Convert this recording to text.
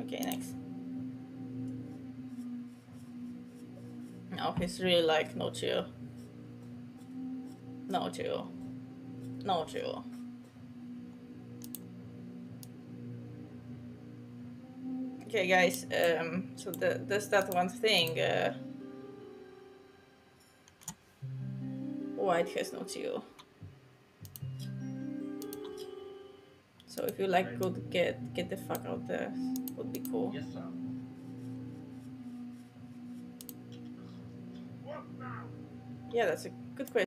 Okay, next. No, he's really like no chill. No chill. No chill. Okay, guys, so there's that one thing. White has no chill. So if you like could get the fuck out there, would be cool. Yes, sir. Yeah, that's a good question.